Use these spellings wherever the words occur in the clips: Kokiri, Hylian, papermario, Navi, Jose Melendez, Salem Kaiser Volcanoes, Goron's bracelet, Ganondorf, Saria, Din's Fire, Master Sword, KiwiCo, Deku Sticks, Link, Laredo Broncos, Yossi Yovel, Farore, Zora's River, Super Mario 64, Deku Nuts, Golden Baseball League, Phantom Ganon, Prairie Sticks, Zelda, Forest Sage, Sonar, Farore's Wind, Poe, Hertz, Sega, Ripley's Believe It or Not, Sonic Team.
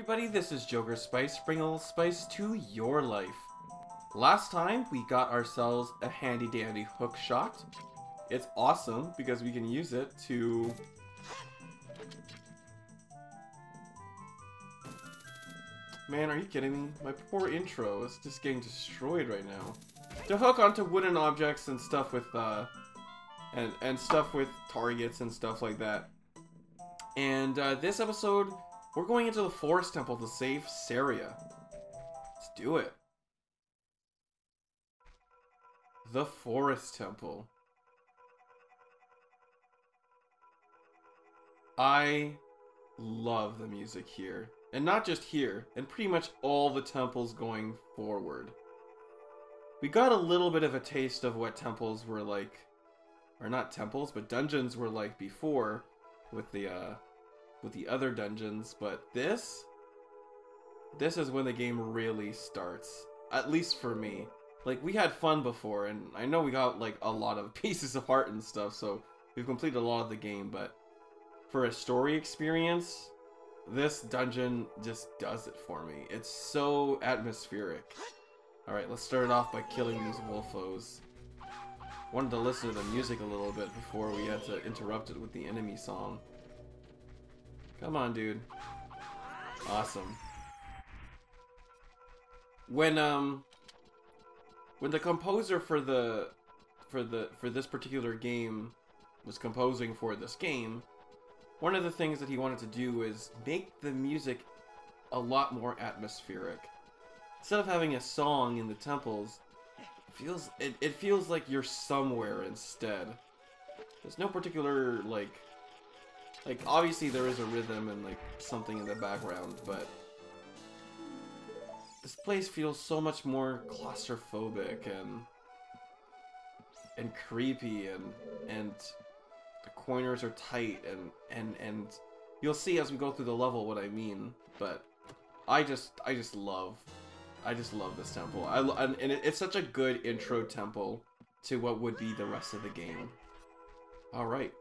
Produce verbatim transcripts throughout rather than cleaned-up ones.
everybody, this is Joker Spice, bringing a little spice to your life. Last time, we got ourselves a handy dandy hook shot. It's awesome because we can use it to... Man, are you kidding me? My poor intro is just getting destroyed right now. To hook onto wooden objects and stuff with, uh... And, and stuff with targets and stuff like that. And uh, this episode, we're going into the Forest Temple to save Saria. Let's do it. The Forest Temple. I love the music here. And not just here, and pretty much all the temples going forward. We got a little bit of a taste of what temples were like. Or not temples, but dungeons were like before. With the, uh, with the other dungeons, but this, this is when the game really starts, at least for me. Like, we had fun before, and I know we got, like, a lot of pieces of heart and stuff, so we've completed a lot of the game, but for a story experience, this dungeon just does it for me. It's so atmospheric. Alright, let's start it off by killing these wolfos. Wanted to listen to the music a little bit before we had to interrupt it with the enemy song. Come on, dude. Awesome. When um when the composer for the for the for this particular game was composing for this game, one of the things that he wanted to do is make the music a lot more atmospheric. Instead of having a song in the temples, Feels it, it feels like you're somewhere instead. There's no particular like like obviously there is a rhythm and like something in the background, but this place feels so much more claustrophobic and and creepy, and and the corners are tight, and and and you'll see as we go through the level what I mean. But I just I just love I just love this temple. I lo and it's such a good intro temple to what would be the rest of the game. Alright.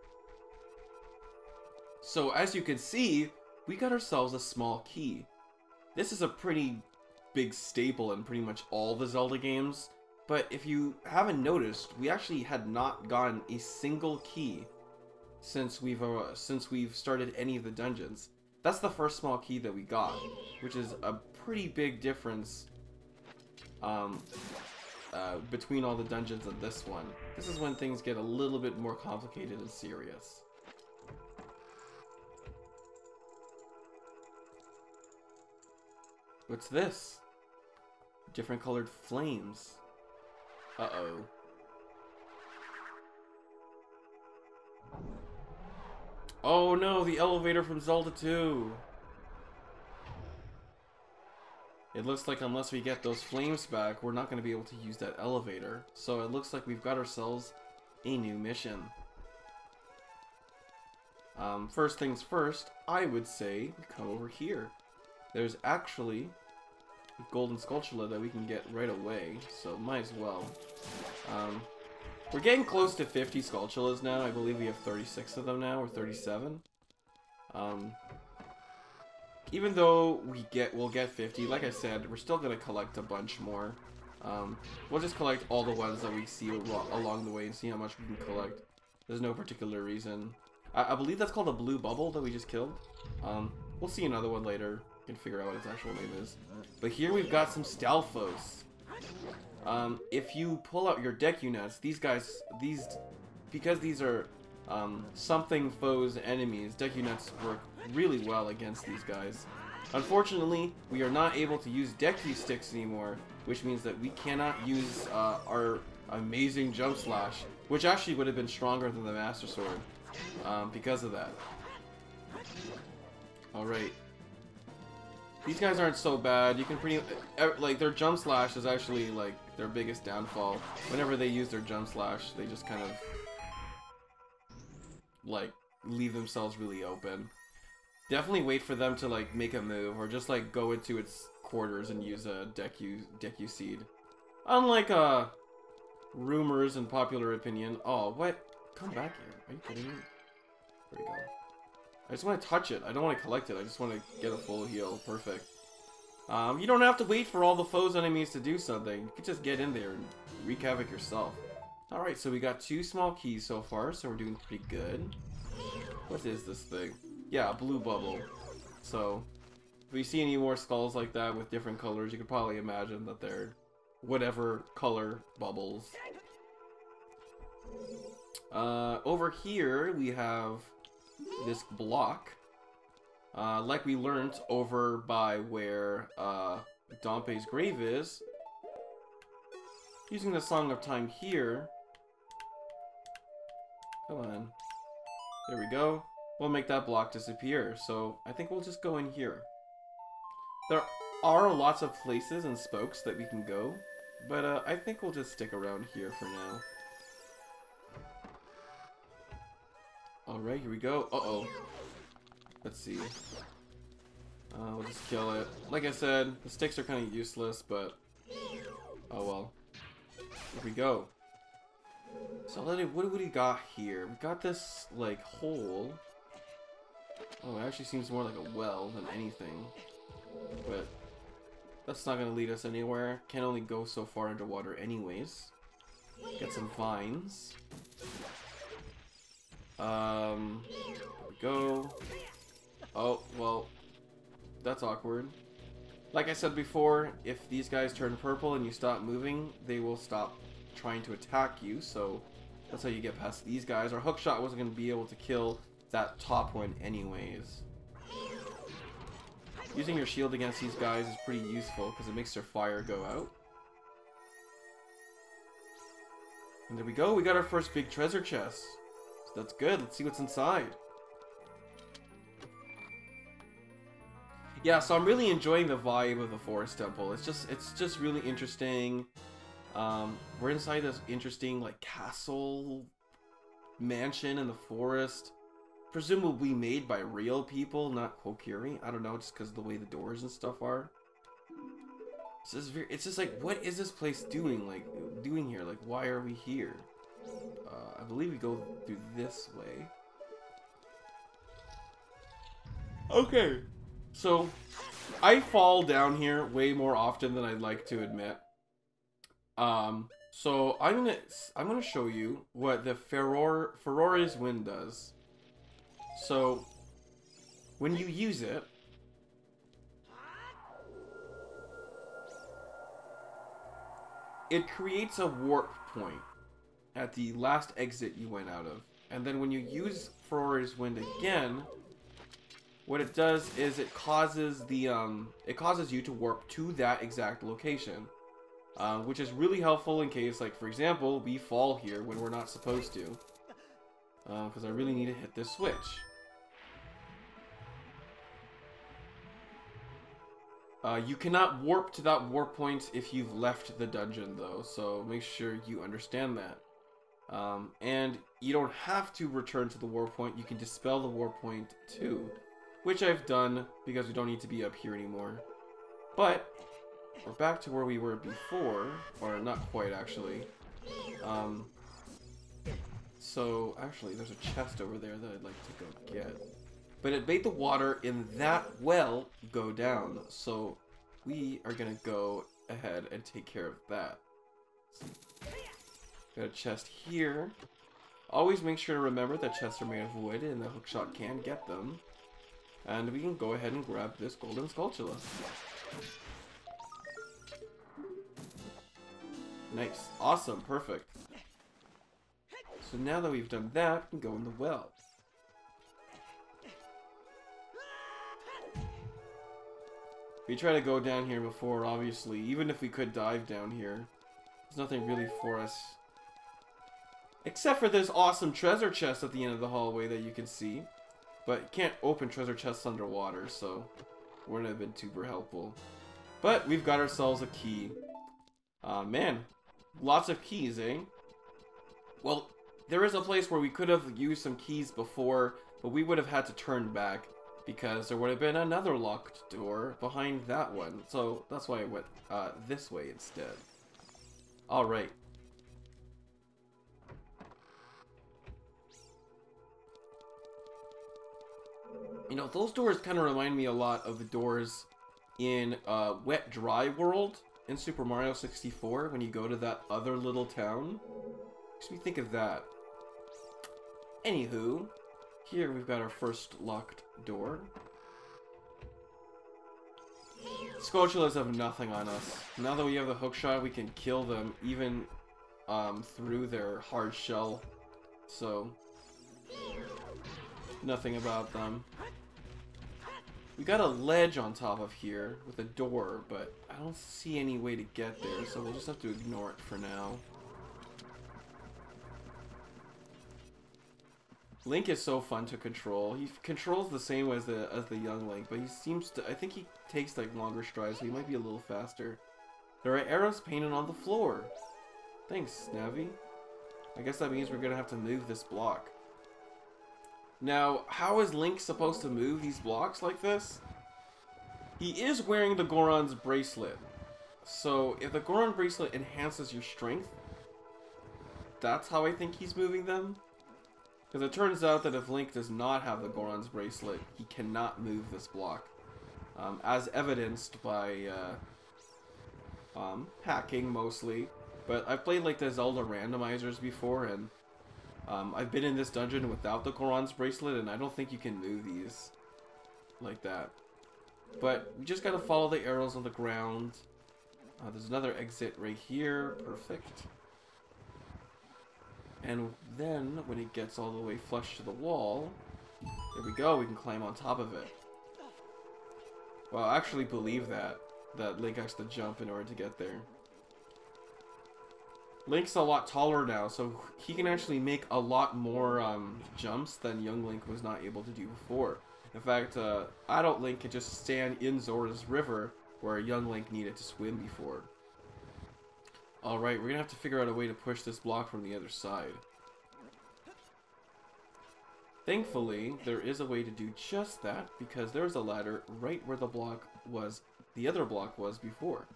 So as you can see, we got ourselves a small key. This is a pretty big staple in pretty much all the Zelda games, but if you haven't noticed, we actually had not gotten a single key since we've, uh, since we've started any of the dungeons. That's the first small key that we got, which is a pretty big difference um, uh, between all the dungeons and this one. This is when things get a little bit more complicated and serious. What's this? Different colored flames. Uh-oh. Oh no, the elevator from Zelda two! It looks like unless we get those flames back, we're not going to be able to use that elevator. So it looks like we've got ourselves a new mission. Um, first things first, I would say we come over here. There's actually a golden sculptula that we can get right away, so might as well. Um, we're getting close to fifty sculptulas now. I believe we have thirty-six of them now, or thirty-seven. Um... Even though we get, we'll get fifty, like I said, we're still going to collect a bunch more. Um, we'll just collect all the ones that we see along the way and see how much we can collect. There's no particular reason. I, I believe that's called a blue bubble that we just killed. Um, we'll see another one later. We can figure out what its actual name is. But here we've got some Stalfos. Um, if you pull out your Deku Nuts, these guys, these, because these are... Um, something foes enemies, Deku Nuts work really well against these guys. Unfortunately, we are not able to use Deku Sticks anymore, which means that we cannot use uh, our amazing Jump Slash, which actually would have been stronger than the Master Sword, um, because of that. Alright. These guys aren't so bad. You can pretty... Like, their Jump Slash is actually, like, their biggest downfall. Whenever they use their Jump Slash, they just kind of... like leave themselves really open. Definitely wait for them to like make a move, or just like go into its quarters and use a Deku Deku Seed. Unlike uh rumors and popular opinion. Oh, what? Come back here. Are you kidding me? There we go. I just want to touch it. I don't want to collect it. I just want to get a full heal. Perfect. Um, you don't have to wait for all the foes enemies to do something. You can just get in there and wreak havoc yourself. Alright, so we got two small keys so far, so we're doing pretty good. What is this thing? Yeah, a blue bubble. So, if we see any more skulls like that with different colors, you can probably imagine that they're whatever color bubbles. Uh, over here, we have this block. Uh, like we learned over by where uh, Dompe's grave is. Using the Song of Time here. Come on. There we go. We'll make that block disappear. So I think we'll just go in here. There are lots of places and spokes that we can go, but uh, I think we'll just stick around here for now. Alright, here we go. Uh-oh. Let's see. Uh, we'll just kill it. Like I said, the sticks are kind of useless, but oh well. Here we go. So let it, what do we got here? We got this, like, hole. Oh, it actually seems more like a well than anything. But that's not going to lead us anywhere. Can only go so far underwater anyways. Get some vines. Um, here we go. Oh, well, that's awkward. Like I said before, if these guys turn purple and you stop moving, they will stop trying to attack you, so that's how you get past these guys. Our hookshot wasn't going to be able to kill that top one anyways. Using your shield against these guys is pretty useful because it makes their fire go out. And there we go, we got our first big treasure chest. So that's good, let's see what's inside. Yeah, so I'm really enjoying the vibe of the Forest Temple. It's just it's just really interesting. Um, we're inside this interesting, like, castle mansion in the forest. Presumably made by real people, not Kokiri. I don't know, just because of the way the doors and stuff are. It's just, very, it's just like, what is this place doing? Like, doing here? Like, why are we here? Uh, I believe we go through this way. Okay. So, I fall down here way more often than I'd like to admit. Um, so I'm gonna I'm gonna show you what the Farore, Farore's Wind does. So, when you use it, it creates a warp point at the last exit you went out of, and then when you use Farore's Wind again. What it does is it causes the um, it causes you to warp to that exact location, uh, which is really helpful in case, like, for example, we fall here when we're not supposed to, because uh, I really need to hit this switch. Uh, you cannot warp to that warp point if you've left the dungeon, though, so make sure you understand that. Um, and you don't have to return to the warp point; you can dispel the warp point too. Which I've done, because we don't need to be up here anymore. But we're back to where we were before, or not quite actually. Um, so actually there's a chest over there that I'd like to go get. But it made the water in that well go down, so we are gonna go ahead and take care of that. Got a chest here. Always make sure to remember that chests are made of wood and the hookshot can get them. And we can go ahead and grab this golden sculpture. Nice. Awesome. Perfect. So now that we've done that, we can go in the well. We try to go down here before, obviously. Even if we could dive down here, there's nothing really for us. Except for this awesome treasure chest at the end of the hallway that you can see. But you can't open treasure chests underwater, so it wouldn't have been super helpful. But we've got ourselves a key. Uh, man, lots of keys, eh? Well, there is a place where we could have used some keys before, but we would have had to turn back because there would have been another locked door behind that one. So that's why I went uh, this way instead. All right. You know, those doors kind of remind me a lot of the doors in uh, Wet Dry World in Super Mario sixty-four when you go to that other little town. Makes me think of that. Anywho, here we've got our first locked door. Scotulas have nothing on us. Now that we have the hookshot, we can kill them even um, through their hard shell. So, nothing about them. We got a ledge on top of here with a door, but I don't see any way to get there, so we'll just have to ignore it for now. Link is so fun to control. He controls the same way as the, as the young Link, but he seems to... I think he takes like longer strides, so he might be a little faster. There are arrows painted on the floor. Thanks, Navi. I guess that means we're gonna have to move this block. Now, how is Link supposed to move these blocks like this? He is wearing the Goron's bracelet. So, if the Goron bracelet enhances your strength, that's how I think he's moving them. Because it turns out that if Link does not have the Goron's bracelet, he cannot move this block. Um, as evidenced by uh, um, hacking, mostly. But I've played like the Zelda randomizers before, and Um, I've been in this dungeon without the Goron's bracelet, and I don't think you can move these like that. But we just gotta follow the arrows on the ground. Uh, there's another exit right here. Perfect. And then, when it gets all the way flush to the wall, there we go, we can climb on top of it. Well, I actually believe that, that Link has to jump in order to get there. Link's a lot taller now, so he can actually make a lot more um, jumps than young Link was not able to do before. In fact, uh, adult Link could just stand in Zora's River, where young Link needed to swim before. Alright, we're gonna have to figure out a way to push this block from the other side. Thankfully, there is a way to do just that, because there's a ladder right where the block was, the other block was before.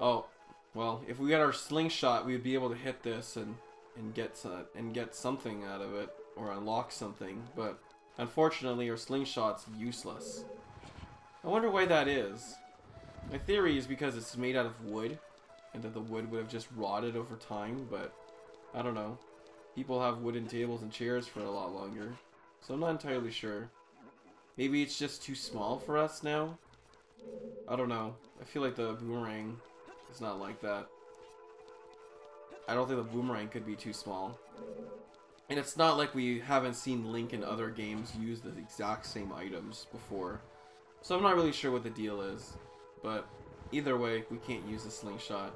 Oh, well, if we got our slingshot, we would be able to hit this and, and, get, uh, and get something out of it, or unlock something, but unfortunately our slingshot's useless. I wonder why that is. My theory is because it's made out of wood, and that the wood would have just rotted over time, but I don't know. People have wooden tables and chairs for a lot longer, so I'm not entirely sure. Maybe it's just too small for us now? I don't know. I feel like the boomerang... it's not like that. I don't think the boomerang could be too small. And it's not like we haven't seen Link in other games use the exact same items before. So I'm not really sure what the deal is. But either way, we can't use the slingshot.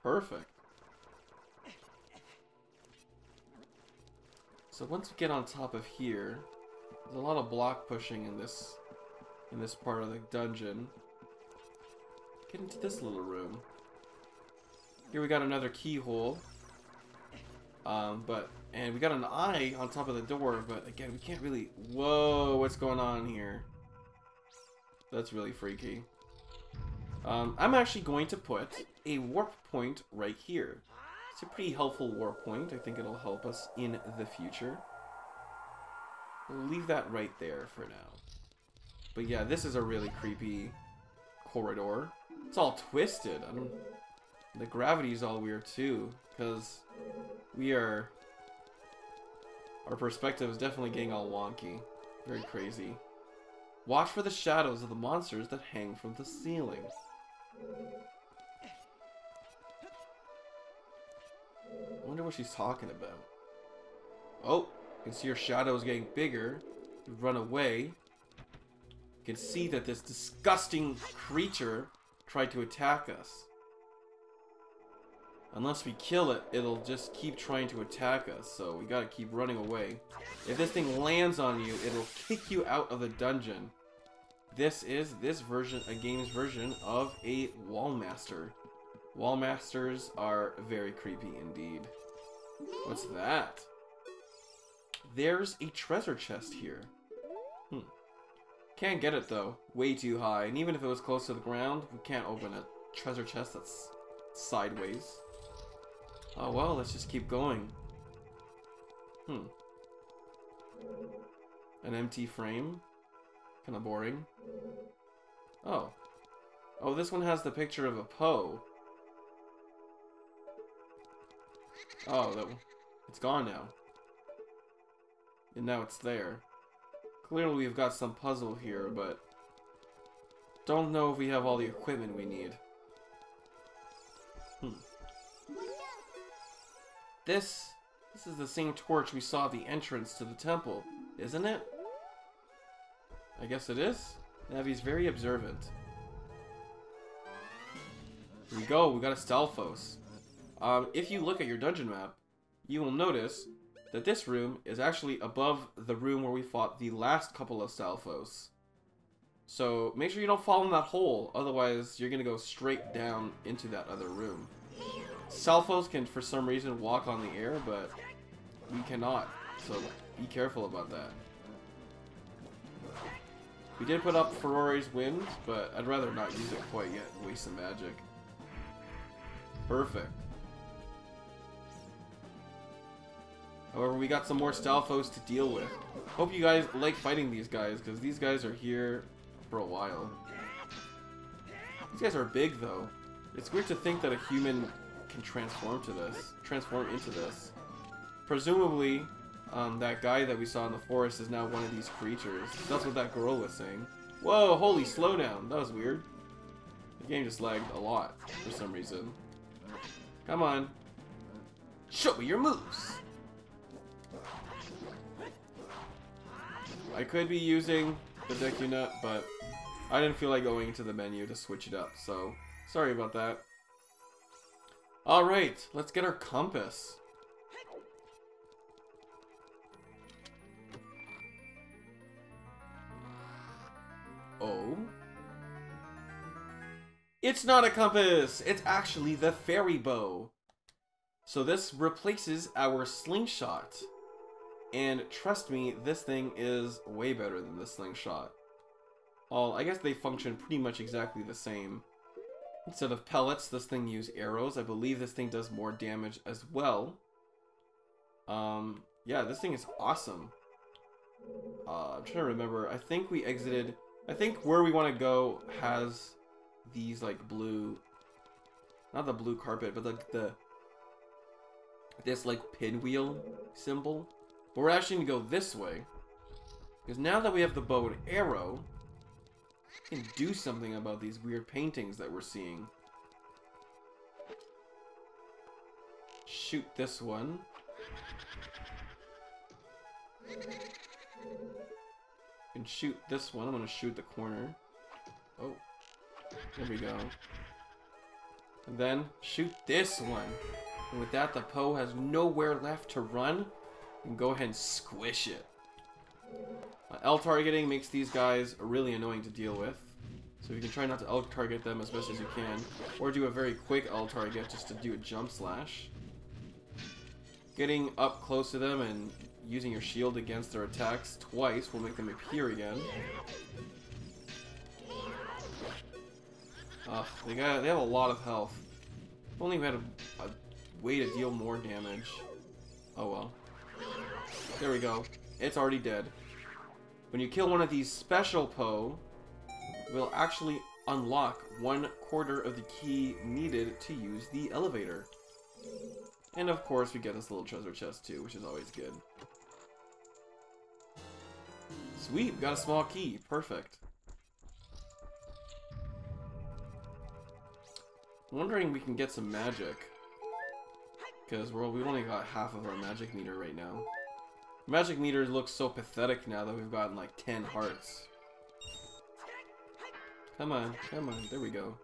Perfect. So once we get on top of here, there's a lot of block pushing in this in this part of the dungeon. Get into this little room. Here we got another keyhole. Um, but and we got an eye on top of the door, but again we can't really... Whoa, what's going on here? That's really freaky. Um, I'm actually going to put a warp point right here. It's a pretty helpful warp point. I think it'll help us in the future. We'll leave that right there for now. But yeah, this is a really creepy corridor. It's all twisted. I don't... The gravity is all weird too, because we are... Our perspective is definitely getting all wonky. Very crazy. Watch for the shadows of the monsters that hang from the ceiling. I wonder what she's talking about. Oh, you can see her shadow is getting bigger. You run away. You can see that this disgusting creature tried to attack us. Unless we kill it, it'll just keep trying to attack us, so we gotta keep running away. If this thing lands on you, it'll kick you out of the dungeon. This is this version, a game's version of a Wallmaster. Wallmasters are very creepy indeed. What's that? There's a treasure chest here. Hmm. Can't get it though. Way too high. And even if it was close to the ground, we can't open a treasure chest that's sideways. Oh well, let's just keep going. Hmm. An empty frame. Kinda boring. Oh. Oh, this one has the picture of a Poe. Oh, that one. It's gone now. And now it's there. Clearly we've got some puzzle here, but don't know if we have all the equipment we need. Hmm. This, this is the same torch we saw at the entrance to the temple, isn't it? I guess it is. Navi's very observant. Here we go, we got a Stalfos. Um, if you look at your dungeon map, you will notice that this room is actually above the room where we fought the last couple of Stalfos. So make sure you don't fall in that hole, otherwise you're going to go straight down into that other room. Stalfos can for some reason walk on the air, but we cannot, so be careful about that. We did put up Farore's Wind, but I'd rather not use it quite yet and waste some magic. Perfect. However, we got some more Stalfos to deal with. Hope you guys like fighting these guys, because these guys are here for a while. These guys are big, though. It's weird to think that a human can transform to this, transform into this. Presumably, um, that guy that we saw in the forest is now one of these creatures. That's what that girl was saying. Whoa! Holy slowdown! That was weird. The game just lagged a lot for some reason. Come on! Show me your moves. I could be using the Deku Nut, but I didn't feel like going into the menu to switch it up, so sorry about that. Alright, let's get our compass. Oh? It's not a compass! It's actually the fairy bow! So this replaces our slingshot. And trust me, this thing is way better than the slingshot. All, I guess they function pretty much exactly the same. Instead of pellets, this thing uses arrows. I believe this thing does more damage as well. Um, yeah, this thing is awesome. Uh, I'm trying to remember. I think we exited... I think where we want to go has these, like, blue... Not the blue carpet, but like the... This, like, pinwheel symbol. But we're actually going to go this way, because now that we have the bow and arrow, we can do something about these weird paintings that we're seeing. Shoot this one. And shoot this one. I'm going to shoot the corner. Oh, there we go. And then shoot this one. And with that, the Poe has nowhere left to run. And go ahead and squish it. Uh, L-targeting makes these guys really annoying to deal with. So you can try not to L-target them as best as you can. Or do a very quick L-target just to do a jump slash. Getting up close to them and using your shield against their attacks twice will make them appear again. Ugh, they, got, they have a lot of health. If only we had a, a way to deal more damage. Oh well. There we go. It's already dead. When you kill one of these special Poe, we'll actually unlock one quarter of the key needed to use the elevator. And of course, we get this little treasure chest too, which is always good. Sweet, got a small key. Perfect. I'm wondering if we can get some magic. Because we've only got half of our magic meter right now. Magic meter looks so pathetic now that we've gotten like ten hearts. Come on, come on, there we go.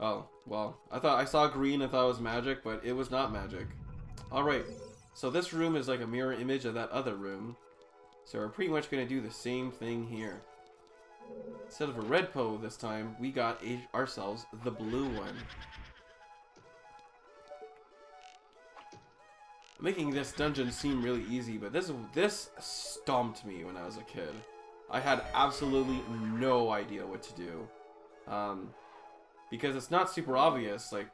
Oh, well, I thought I saw green and thought it was magic, but it was not magic. Alright, so this room is like a mirror image of that other room. So we're pretty much going to do the same thing here. Instead of a red Poe this time, we got a ourselves the blue one. Making this dungeon seem really easy, but this this stomped me when I was a kid. I had absolutely no idea what to do. Um, because it's not super obvious. Like,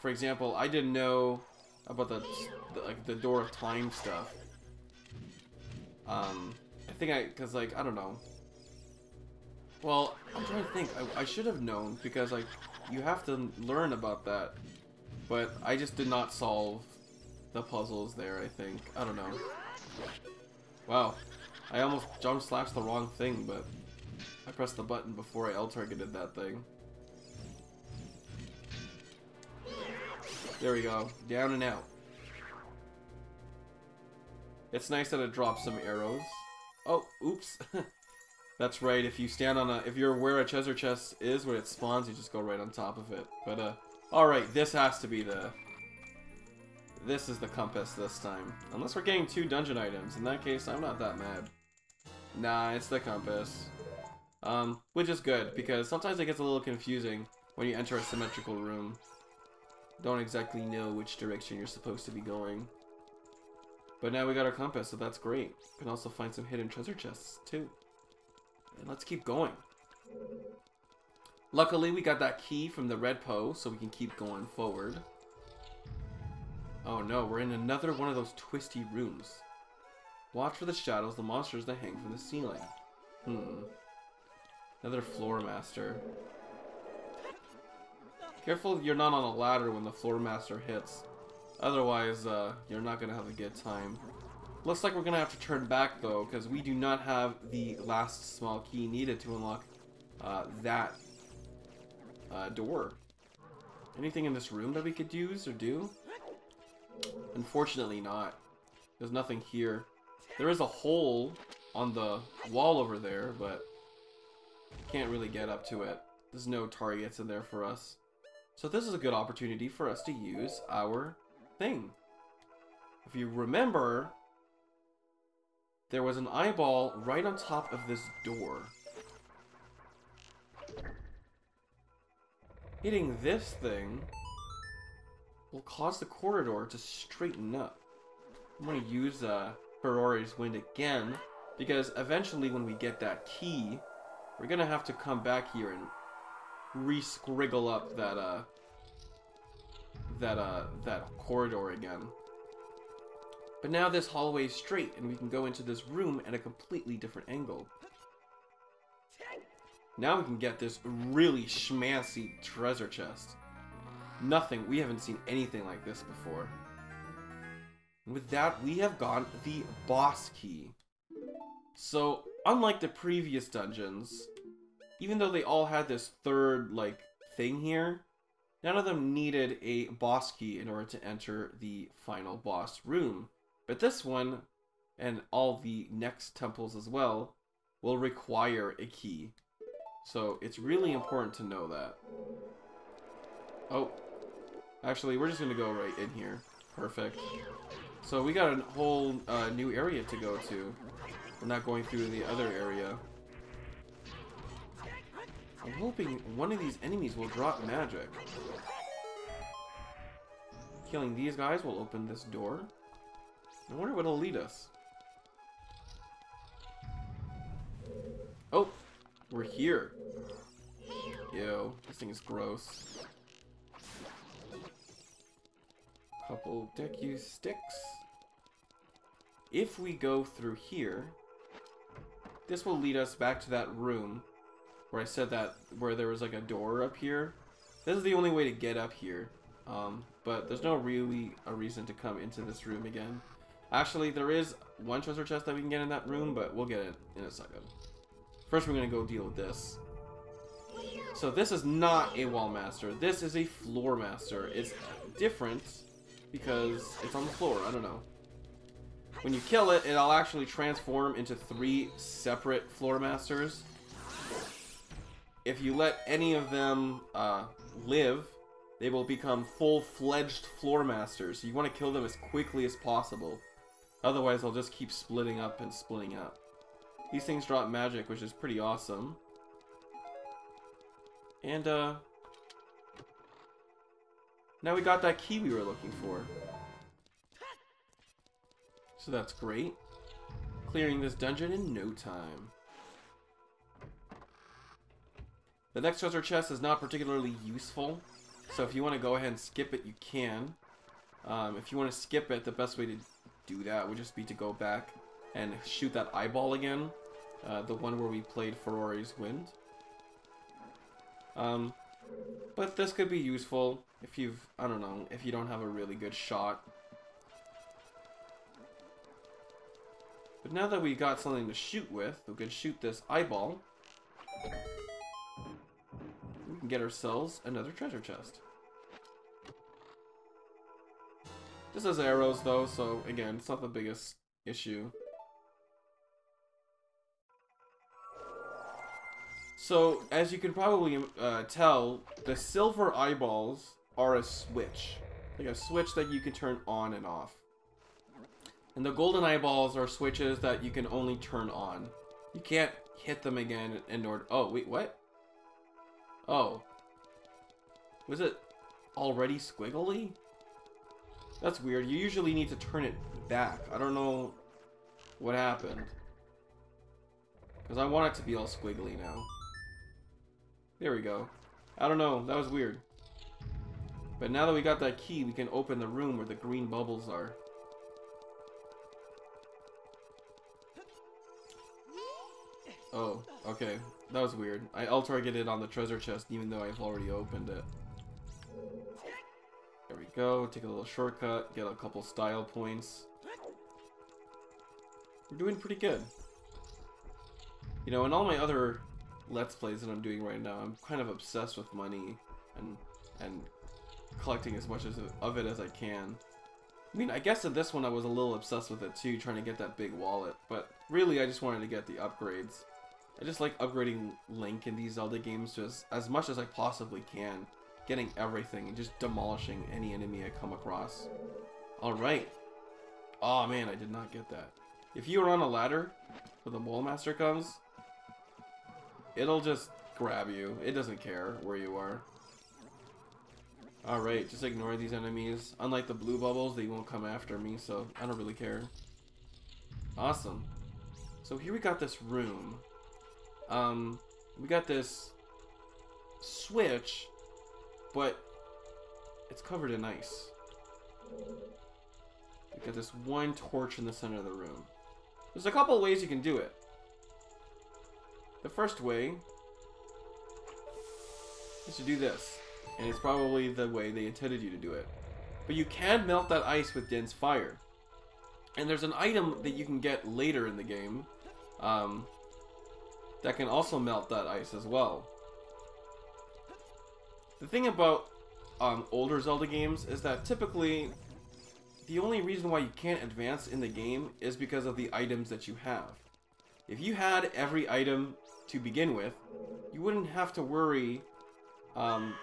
for example, I didn't know about the, the like the Door of Time stuff. Um, I think I, cause like, I don't know. Well, I'm trying to think. I, I should have known, because like, you have to learn about that. But I just did not solve the puzzles there, I think. I don't know. Wow. I almost jump slashed the wrong thing, but I pressed the button before I L-targeted that thing. There we go. Down and out. It's nice that it drops some arrows. Oh, oops. That's right, if you stand on a... If you're where a treasure chest is, where it spawns, you just go right on top of it. But, uh... Alright, this has to be the... This is the compass this time. Unless we're getting two dungeon items. In that case, I'm not that mad. Nah, it's the compass. Um, which is good, because sometimes it gets a little confusing when you enter a symmetrical room. Don't exactly know which direction you're supposed to be going. But now we got our compass, so that's great. We can also find some hidden treasure chests, too. And let's keep going. Luckily, we got that key from the red Poe, so we can keep going forward. Oh no, we're in another one of those twisty rooms. Watch for the shadows, the monsters that hang from the ceiling. Hmm. Another floor master. Careful you're not on a ladder when the floor master hits. Otherwise, uh, you're not going to have a good time. Looks like we're going to have to turn back, though, because we do not have the last small key needed to unlock uh, that uh, door. Anything in this room that we could use or do? Unfortunately not. There's nothing here. There is a hole on the wall over there, but can't really get up to it. There's no targets in there for us. So this is a good opportunity for us to use our thing. If you remember, there was an eyeball right on top of this door. Hitting this thing will cause the corridor to straighten up. I'm going to use uh, Farore's Wind again, because eventually when we get that key, we're going to have to come back here and re-scriggle up that, uh, that, uh, that corridor again. But now this hallway is straight, and we can go into this room at a completely different angle. Now we can get this really schmancy treasure chest. Nothing, we haven't seen anything like this before. And with that, we have gotten the boss key. So, unlike the previous dungeons, even though they all had this third, like, thing here, none of them needed a boss key in order to enter the final boss room. But this one, and all the next temples as well, will require a key. So it's really important to know that. Oh, actually we're just gonna go right in here. Perfect. So we got a whole uh, new area to go to. We're not going through the other area. I'm hoping one of these enemies will drop magic. Killing these guys will open this door. I wonder what it'll lead us. Oh, we're here. Ew, this thing is gross. Couple Deku Sticks. If we go through here, this will lead us back to that room where I said that, where there was like a door up here. This is the only way to get up here. Um, but there's no really a reason to come into this room again. Actually, there is one treasure chest that we can get in that room, but we'll get it in a second. First, we're going to go deal with this. So this is not a wall master. This is a floor master. It's different because it's on the floor. I don't know. When you kill it, it'll actually transform into three separate floor masters. If you let any of them uh, live, they will become full-fledged floor masters. So you want to kill them as quickly as possible. Otherwise, they'll just keep splitting up and splitting up. These things drop magic, which is pretty awesome. And, uh... now we got that key we were looking for. So that's great. Clearing this dungeon in no time. The next treasure chest is not particularly useful, so if you want to go ahead and skip it, you can. Um, if you want to skip it, the best way to do that would just be to go back and shoot that eyeball again. Uh, the one where we played Farore's Wind. Um, but this could be useful if you've, I don't know, if you don't have a really good shot. But now that we got something to shoot with, we can shoot this eyeball. We can get ourselves another treasure chest. This has arrows though, so again, it's not the biggest issue. So, as you can probably uh, tell, the silver eyeballs are a switch. Like a switch that you can turn on and off. And the golden eyeballs are switches that you can only turn on. You can't hit them again in order... Oh, wait, what? Oh. Was it already squiggly? That's weird. You usually need to turn it back. I don't know what happened. Because I want it to be all squiggly now. There we go. I don't know, that was weird. But now that we got that key, we can open the room where the green bubbles are. Oh, okay. That was weird. I alt-targeted it on the treasure chest even though I've already opened it. There we go. Take a little shortcut, get a couple style points. We're doing pretty good. You know, in all my other Let's Plays that I'm doing right now, I'm kind of obsessed with money and and collecting as much as of it as I can. I mean, I guess in this one I was a little obsessed with it too, trying to get that big wallet, but really I just wanted to get the upgrades. I just like upgrading Link in these Zelda games just as much as I possibly can, getting everything and just demolishing any enemy I come across. Alright. Oh man, I did not get that. If you are on a ladder where the Mole Master comes, it'll just grab you. It doesn't care where you are. Alright, just ignore these enemies. Unlike the blue bubbles, they won't come after me, so I don't really care. Awesome. So here we got this room. Um, we got this switch, but it's covered in ice. We got this one torch in the center of the room. There's a couple ways you can do it. The first way is to do this, and it's probably the way they intended you to do it. But you can melt that ice with Din's Fire. And there's an item that you can get later in the game um, that can also melt that ice as well. The thing about um, older Zelda games is that typically the only reason why you can't advance in the game is because of the items that you have. If you had every item to begin with, you wouldn't have to worry, um,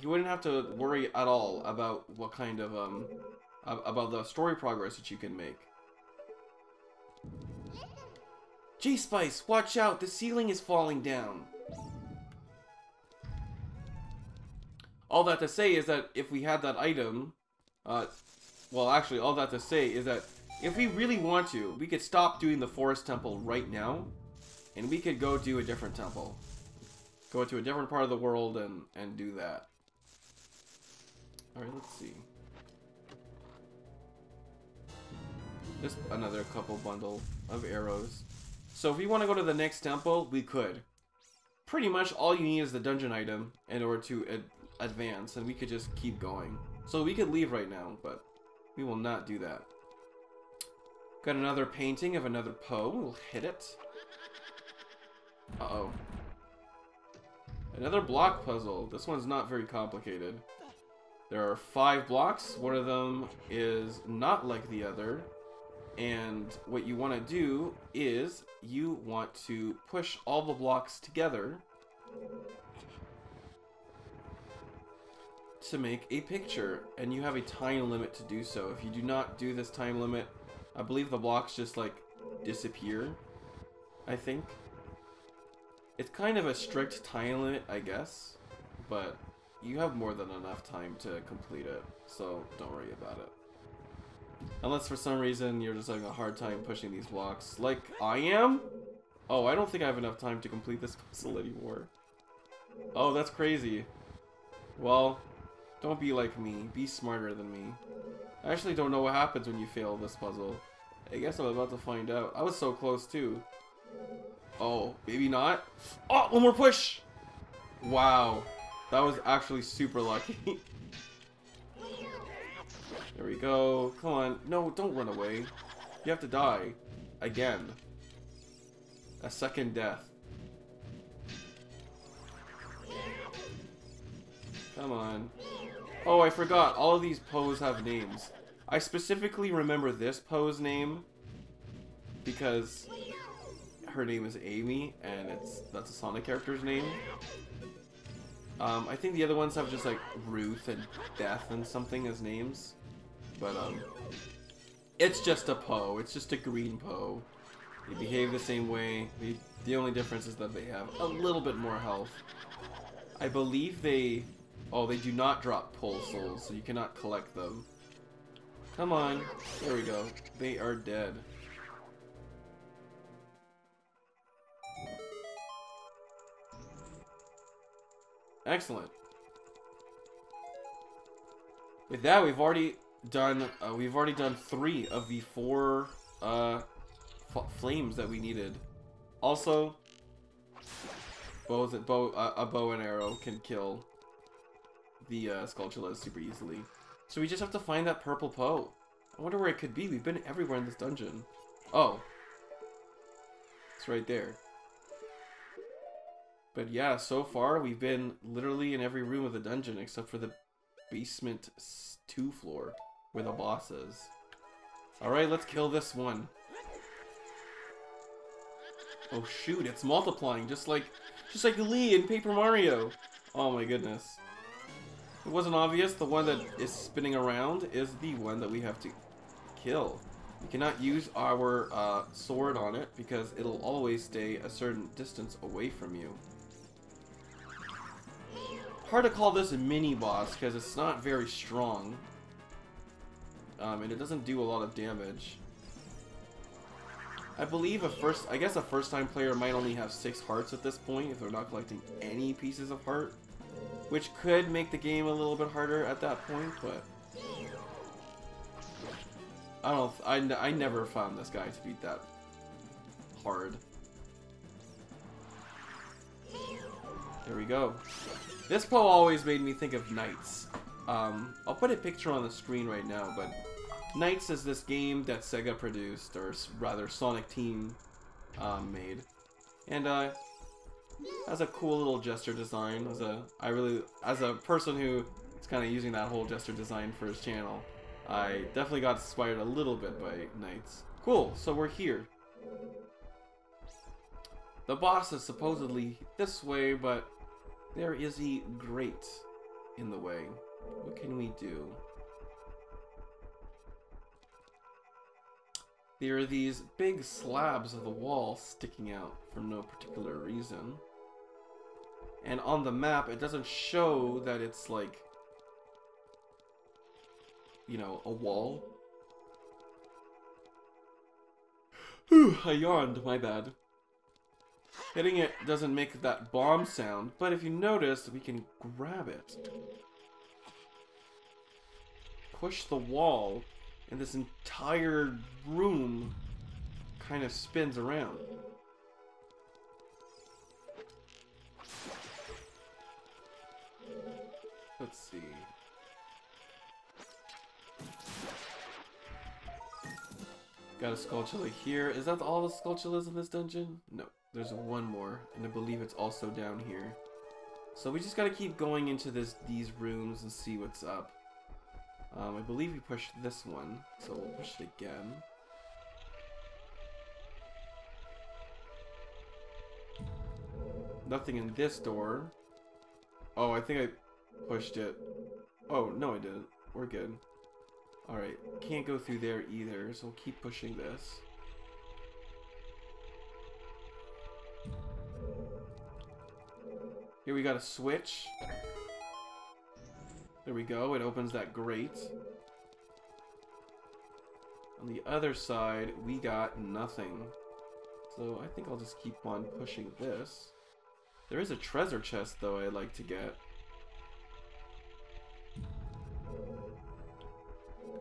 you wouldn't have to worry at all about what kind of, um, about the story progress that you can make. G-Spice, watch out! The ceiling is falling down! All that to say is that if we had that item, uh, well actually all that to say is that if we really want to, we could stop doing the forest temple right now, and we could go do a different temple. Go to a different part of the world and, and do that. Alright, let's see. Just another couple bundle of arrows. So if we want to go to the next temple, we could. Pretty much all you need is the dungeon item in order to ad advance, and we could just keep going. So we could leave right now, but we will not do that. Got another painting of another Poe. We'll hit it. Uh-oh. Another block puzzle. This one's not very complicated. There are five blocks. One of them is not like the other. And what you want to do is you want to push all the blocks together to make a picture. And you have a time limit to do so. If you do not do this time limit, I believe the blocks just like disappear, I think. It's kind of a strict time limit, I guess, but you have more than enough time to complete it, so don't worry about it. Unless for some reason you're just having a hard time pushing these blocks, like I am? Oh, I don't think I have enough time to complete this puzzle anymore. Oh, that's crazy. Well, don't be like me. Be smarter than me. I actually don't know what happens when you fail this puzzle. I guess I'm about to find out. I was so close too. Oh, maybe not. Oh, one more push! Wow. That was actually super lucky. There we go. Come on. No, don't run away. You have to die. Again. A second death. Come on. Oh, I forgot. All of these pose have names. I specifically remember this pose name because her name is Amy, and it's that's a Sonic character's name. Um, I think the other ones have just like Ruth and Death and something as names, but um, it's just a Poe. It's just a green Poe. They behave the same way. They, the only difference is that they have a little bit more health. I believe they. Oh, they do not drop Pole Souls, so you cannot collect them. Come on. There we go. They are dead. Excellent. With that, we've already done. Uh, we've already done three of the four uh, flames that we needed. Also, bows and bow, uh, a bow and arrow can kill the uh, Skulltulas super easily. So we just have to find that purple Poe. I wonder where it could be. We've been everywhere in this dungeon. Oh, it's right there. But yeah, so far we've been literally in every room of the dungeon except for the basement two floor where the boss is. Alright, let's kill this one. Oh shoot, it's multiplying just like just like Lee in Paper Mario. Oh my goodness. It wasn't obvious, the one that is spinning around is the one that we have to kill. We cannot use our uh, sword on it because it'll always stay a certain distance away from you. Hard to call this a mini-boss because it's not very strong. Um, and it doesn't do a lot of damage. I believe a first, I guess a first-time player might only have six hearts at this point if they're not collecting any pieces of heart. Which could make the game a little bit harder at that point, but I don't. I, n I never found this guy to beat that hard. There we go. This Poe always made me think of NiGHTS. Um, I'll put a picture on the screen right now, but NiGHTS is this game that Sega produced, or rather Sonic Team um, made, and uh. As a cool little gesture design, as a I really as a person who is kind of using that whole gesture design for his channel, I definitely got inspired a little bit by NiGHTS. Cool, so we're here. The boss is supposedly this way, but there is a grate in the way. What can we do? There are these big slabs of the wall sticking out for no particular reason. And on the map, it doesn't show that it's like, you know, a wall. Whew, I yawned, my bad. Hitting it doesn't make that bomb sound, but if you notice, we can grab it. Push the wall. And this entire room kind of spins around. Let's see. Got a Skulltula here. Is that all the Skulltulas in this dungeon? No, there's one more, and I believe it's also down here. So we just gotta keep going into this these rooms and see what's up. Um, I believe we pushed this one, so we'll push it again. Nothing in this door. Oh, I think I pushed it. Oh, no I didn't. We're good. Alright, can't go through there either, so we'll keep pushing this. Here we got a switch. There we go, it opens that grate. On the other side, we got nothing. So I think I'll just keep on pushing this. There is a treasure chest, though, I'd like to get.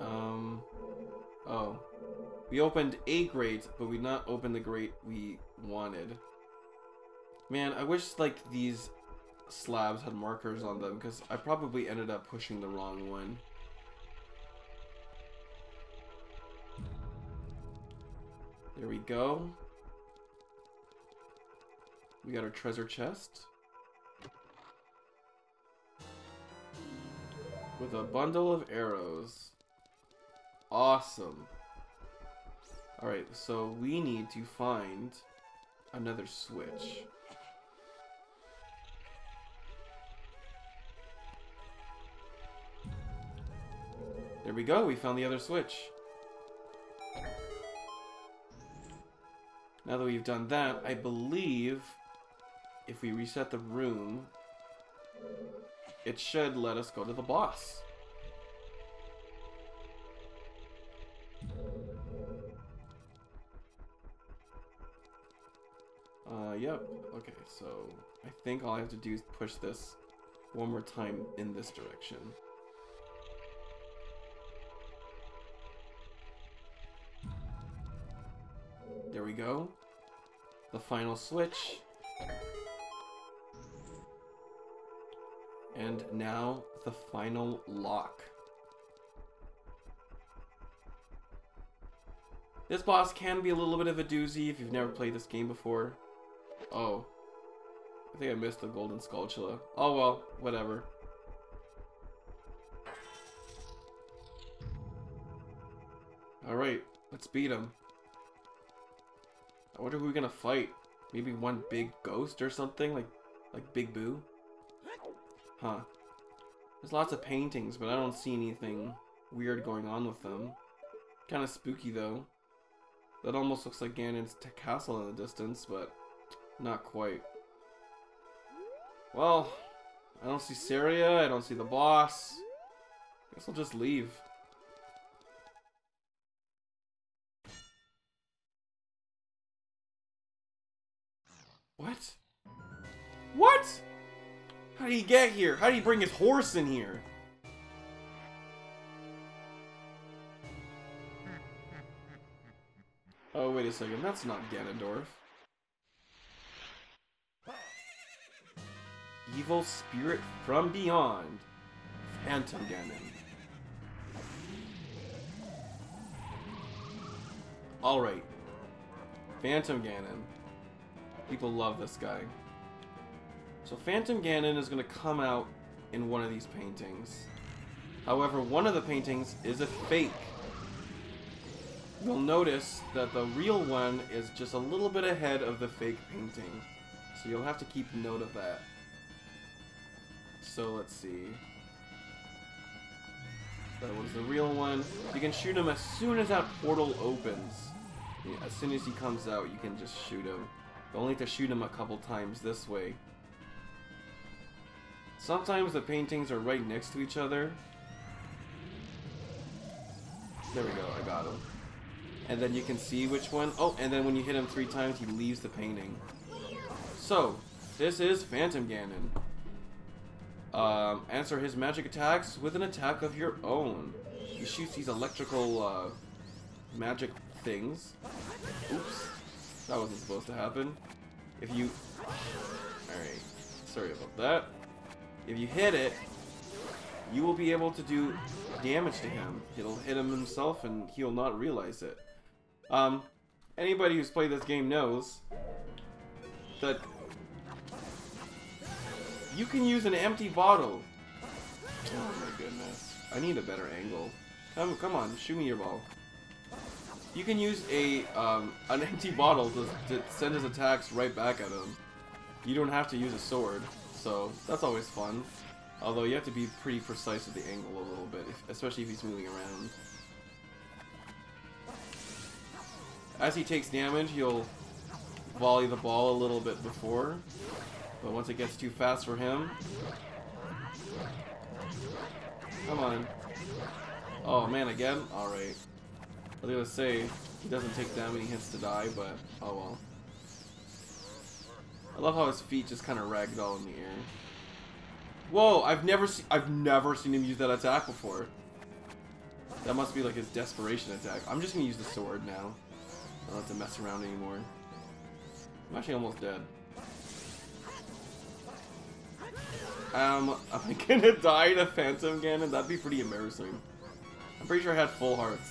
Um, oh. We opened a grate, but we did not open the grate we wanted. Man, I wish, like, these slabs had markers on them, because I probably ended up pushing the wrong one. There we go. We got our treasure chest. With a bundle of arrows. Awesome. Alright, so we need to find another switch. There we go, we found the other switch. Now that we've done that, I believe if we reset the room, it should let us go to the boss. Uh, yep. Okay, so I think all I have to do is push this one more time in this direction. There we go. The final switch. And now the final lock. This boss can be a little bit of a doozy if you've never played this game before. Oh. I think I missed the golden scalchula. Oh well, whatever. Alright, let's beat him. I wonder who we're gonna fight. Maybe one big ghost or something? Like, like Big Boo? Huh. There's lots of paintings, but I don't see anything weird going on with them. Kinda spooky, though. That almost looks like Ganon's castle in the distance, but not quite. Well, I don't see Saria, I don't see the boss. Guess I'll just leave. What? What? How did he get here? How did he bring his horse in here? Oh, wait a second. That's not Ganondorf. Evil spirit from beyond. Phantom Ganon. Alright. Phantom Ganon. People love this guy. So Phantom Ganon is going to come out in one of these paintings. However, one of the paintings is a fake. You'll notice that the real one is just a little bit ahead of the fake painting. So you'll have to keep note of that. So let's see. That one's the real one. You can shoot him as soon as that portal opens. As soon as he comes out, you can just shoot him. You only have to shoot him a couple times this way. Sometimes the paintings are right next to each other. There we go, I got him. And then you can see which one. Oh, and then when you hit him three times, he leaves the painting. So, this is Phantom Ganon. Um, answer his magic attacks with an attack of your own. He shoots these electrical uh, magic things. Oops, that wasn't supposed to happen. If you... Alright, sorry about that. If you hit it, you will be able to do damage to him. It'll hit him himself and he'll not realize it. Um, anybody who's played this game knows that you can use an empty bottle. Oh my goodness. I need a better angle. Come, come on, shoot me your ball. You can use a um, an empty bottle to, to send his attacks right back at him. You don't have to use a sword. So that's always fun, although you have to be pretty precise with the angle a little bit, if, especially if he's moving around. As he takes damage, you'll volley the ball a little bit before, but once it gets too fast for him... Come on. Oh man, again? Alright. I was gonna say, he doesn't take that many hits to die, but oh well. I love how his feet just kind of ragdoll in the air. Whoa! I've never seen I've never seen him use that attack before. That must be like his desperation attack. I'm just gonna use the sword now. I don't have to mess around anymore. I'm actually almost dead. Um, am I gonna die to Phantom Ganon? That'd be pretty embarrassing. I'm pretty sure I had full hearts.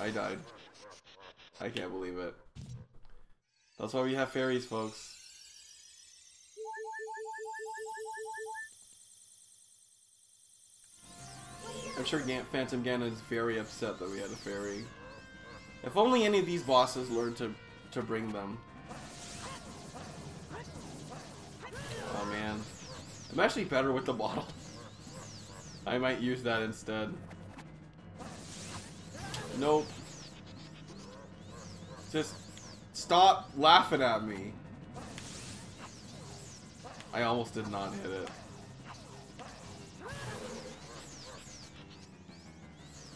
I died. I can't believe it. That's why we have fairies, folks. I'm sure Gan Phantom Ganon is very upset that we had a fairy. If only any of these bosses learned to, to bring them. Oh man. I'm actually better with the bottle. I might use that instead. Nope. Just stop laughing at me. I almost did not hit it.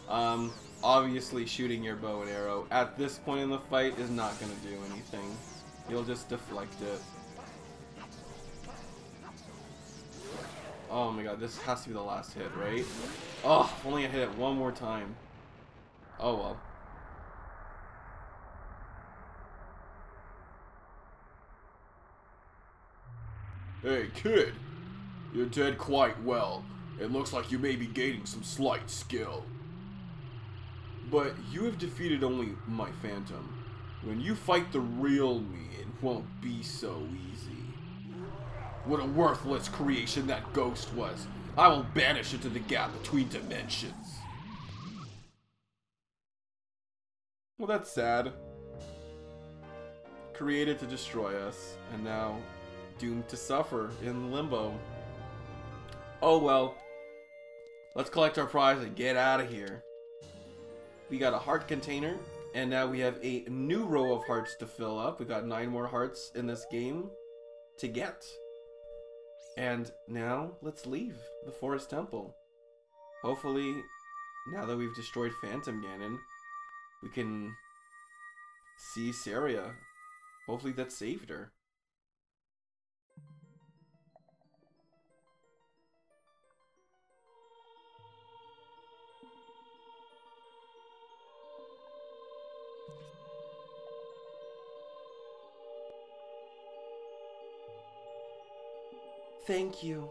Um, obviously shooting your bow and arrow at this point in the fight is not going to do anything. You'll just deflect it. Oh my god, this has to be the last hit, right? Oh, if only I hit it one more time. Oh well. Hey kid, you did quite well. It looks like you may be gaining some slight skill. But you have defeated only my phantom. When you fight the real me, it won't be so easy. What a worthless creation that ghost was. I will banish it to the gap between dimensions. Well, that's sad. Created to destroy us, and now doomed to suffer in limbo. Oh well. Let's collect our prize and get out of here. We got a heart container, and now we have a new row of hearts to fill up. We got nine more hearts in this game to get. And now, let's leave the Forest Temple. Hopefully, now that we've destroyed Phantom Ganon, we can see Saria. Hopefully that saved her. Thank you.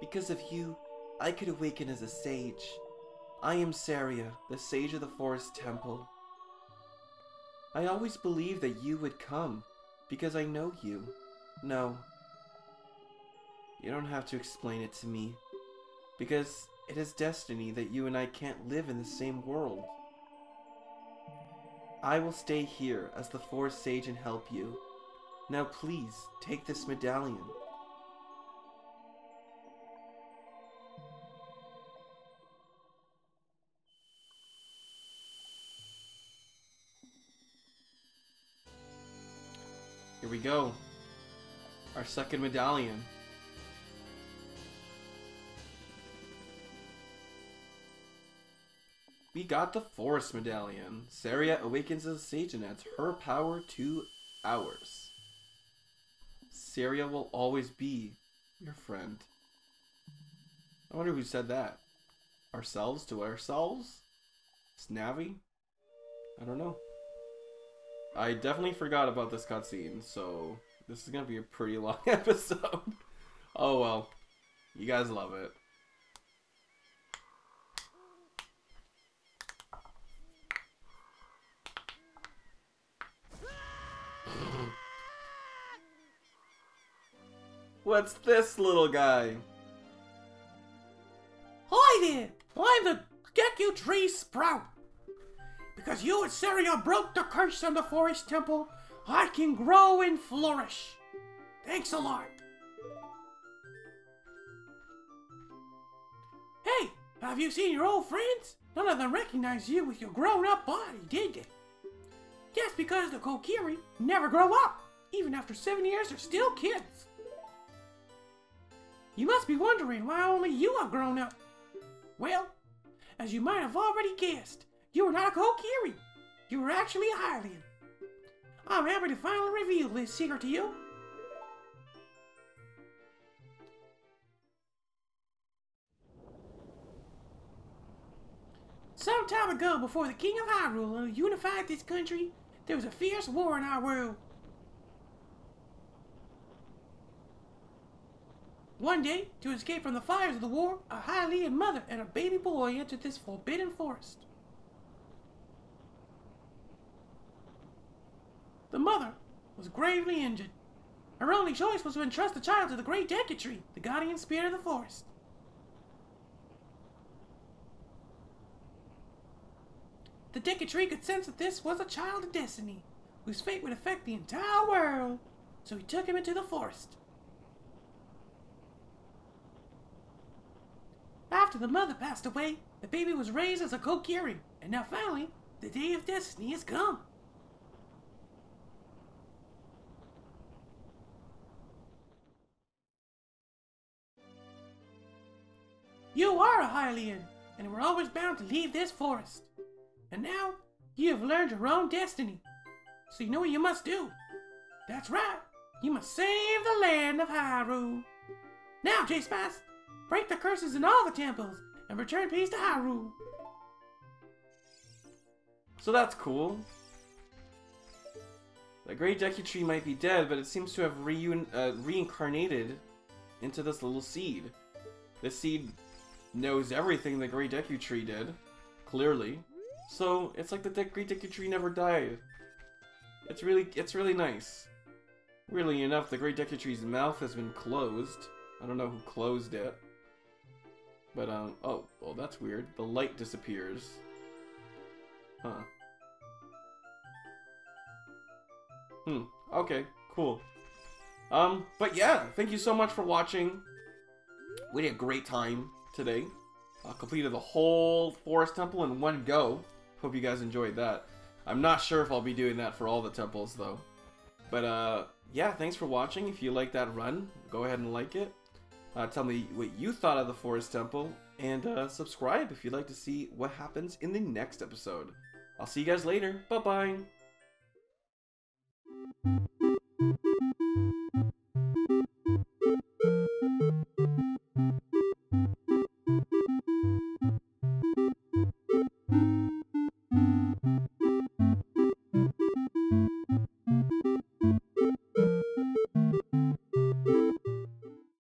Because of you, I could awaken as a sage. I am Saria, the sage of the Forest Temple. I always believed that you would come, because I know you. No. You don't have to explain it to me, because it is destiny that you and I can't live in the same world. I will stay here as the Forest Sage and help you. Now please, take this medallion. Here we go. Our second medallion. We got the Forest Medallion. Saria awakens as a sage and adds her power to ours. Saria will always be your friend. I wonder who said that. Ourselves to ourselves? It's Navi? I don't know. I definitely forgot about this cutscene, so this is gonna be a pretty long episode. Oh well, you guys love it. What's this little guy? Hi there! I'm the Deku Tree Sprout. Because you and Saria broke the curse on the Forest Temple, I can grow and flourish. Thanks a lot. Hey, have you seen your old friends? None of them recognized you with your grown-up body, did they? That's because the Kokiri never grow up. Even after seven years, they're still kids. You must be wondering why only you are grown up. Well, as you might have already guessed, you were not a Kokiri. You were actually a Hylian. I'm happy to finally reveal this secret to you. Some time ago, before the King of Hyrule unified this country, there was a fierce war in our world. One day, to escape from the fires of the war, a Hylian mother and a baby boy entered this forbidden forest. The mother was gravely injured. Her only choice was to entrust the child to the great Deku Tree, the guardian spirit of the forest. The Deku Tree could sense that this was a child of destiny, whose fate would affect the entire world, so he took him into the forest. After the mother passed away, the baby was raised as a Kokiri, and now finally, the day of destiny has come. You are a Hylian, and were always bound to leave this forest. And now, you have learned your own destiny, so you know what you must do. That's right, you must save the land of Hyrule. Now, Joker Spice, break the curses in all the temples and return peace to Hyrule. So that's cool. The Great Deku Tree might be dead, but it seems to have reun uh, reincarnated into this little seed. This seed knows everything the Great Deku Tree did, clearly. So, it's like the De Great Deku Tree never died. It's really, it's really nice. Weirdly enough, the Great Deku Tree's mouth has been closed. I don't know who closed it. But, um, oh, well, that's weird. The light disappears. Huh. Hmm, okay, cool. Um, but yeah, thank you so much for watching. We had a great time today. Uh, completed the whole Forest Temple in one go. Hope you guys enjoyed that. I'm not sure if I'll be doing that for all the temples though. But uh, yeah, thanks for watching. If you like that run, go ahead and like it. Uh, tell me what you thought of the Forest Temple. And uh, subscribe if you'd like to see what happens in the next episode. I'll see you guys later. Bye-bye.